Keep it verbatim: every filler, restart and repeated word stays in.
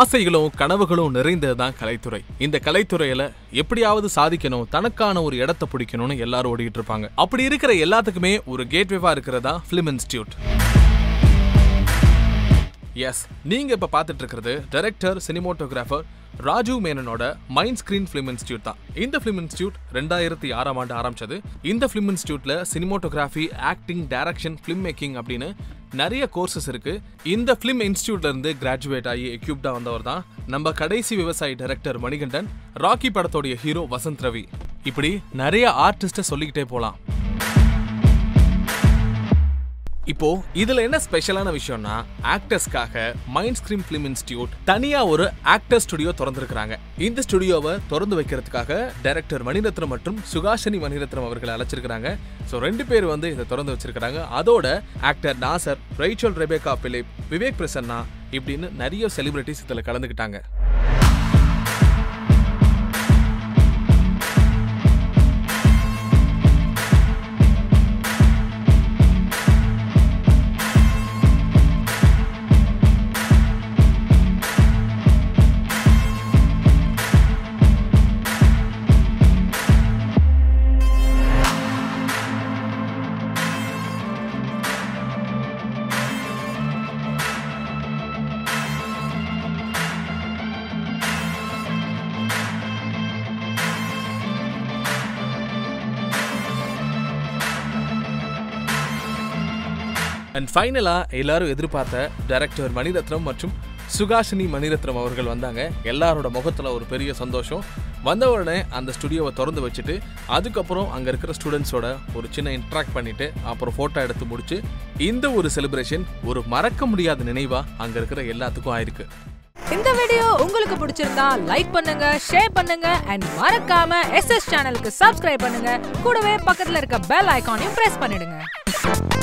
ஆசைகளும் கனவுகளும் நிறைந்ததுதான் கலைத்துறை. இந்த கலைத்துறையில எப்படியாவது சாதிக்கணும், தனக்கான ஒரு இடத்தை பிடிக்கணும்னு எல்லாரும் ஓடிட்டு இருப்பாங்க. அப்படி இருக்கிற எல்லாத்துக்குமே ஒரு கேட்வேவா இருக்கிறதா ஃபிலிம் இன்ஸ்டிடியூட். எஸ், நீங்க இப்ப பாத்துட்டு இருக்கிறது டைரக்டர் சினிமோட்டோகிராஃபர் ராஜீவ் மேனனோட மைண்ட் ஸ்கிரீன் ஃபிலிம் இன்ஸ்டியூட் தான். இந்த ஃபிலிம் இன்ஸ்டியூட் ரெண்டாயிரத்தி ஆறாம் ஆண்டு ஆரம்பிச்சது. இந்த ஃபிலிம் இன்ஸ்டியூட்ல cinematography, acting, direction, film making அப்படின்னு நிறைய கோர்சஸ் இருக்கு. இந்த ஃபிலிம் இன்ஸ்டியூட்ல இருந்து கிராஜுவேட் ஆகி எக்யூப்டா வந்தவர் தான் நம்ம கடைசி விவசாயி டைரக்டர் மணிகண்டன், ராக்கி படத்தோடைய ஹீரோ வசந்த் ரவி, இப்படி நிறைய ஆர்டிஸ்ட சொல்லிக்கிட்டே போலாம். இப்போ இதுல என்ன ஸ்பெஷலான விஷயம்னா, ஆக்டர்ஸ்க்காக மைண்ட்ஸ்கிரீன் ஃபிலிம் இன்ஸ்டிடியூட் தனியா ஒரு ஆக்டர் ஸ்டுடியோ திறந்துருக்காங்க. இந்த ஸ்டுடியோவை திறந்து வைக்கிறதுக்காக டைரக்டர் மணிரத்னம் மற்றும் சுஹாசினி மணிரத்னம் அவர்களை அழைச்சிருக்காங்க. ஸோ ரெண்டு பேர் வந்து இதை திறந்து வச்சிருக்காங்க. அதோட actor Nassar, ரைச்சல் Rebecca Philip, Vivek Prasanna இப்படின்னு நிறைய செலிபிரிட்டிஸ் இதில் கலந்துக்கிட்டாங்க. அண்ட் ஃபைனலாக எல்லாரும் எதிர்பார்த்த டைரக்டர் மணிரத்னம் மற்றும் சுஹாசினி மணிரத்னம் அவர்கள் வந்தாங்க. எல்லாரோட முகத்தில் ஒரு பெரிய சந்தோஷம். வந்த உடனே அந்த ஸ்டுடியோவை திறந்து வச்சுட்டு அதுக்கப்புறம் அங்கே இருக்கிற ஸ்டூடெண்ட்ஸோட ஒரு சின்ன இன்ட்ராக்ட் பண்ணிவிட்டு அப்புறம் ஃபோட்டோ எடுத்து முடிச்சு இந்த ஒரு செலிப்ரேஷன் ஒரு மறக்க முடியாத நினைவாக அங்கே இருக்கிற எல்லாத்துக்கும் ஆயிருக்கு. இந்த வீடியோ உங்களுக்கு பிடிச்சிருந்தா லைக் பண்ணுங்க, ஷேர் பண்ணுங்க அண்ட் மறக்காம எஸ்எஸ் சேனலுக்கு சப்ஸ்கிரைப் பண்ணுங்க. கூடவே பக்கத்தில் இருக்க பெல் ஐக்கானையும் ப்ரெஸ் பண்ணிடுங்க.